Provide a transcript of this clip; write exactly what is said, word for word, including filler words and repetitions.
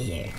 here.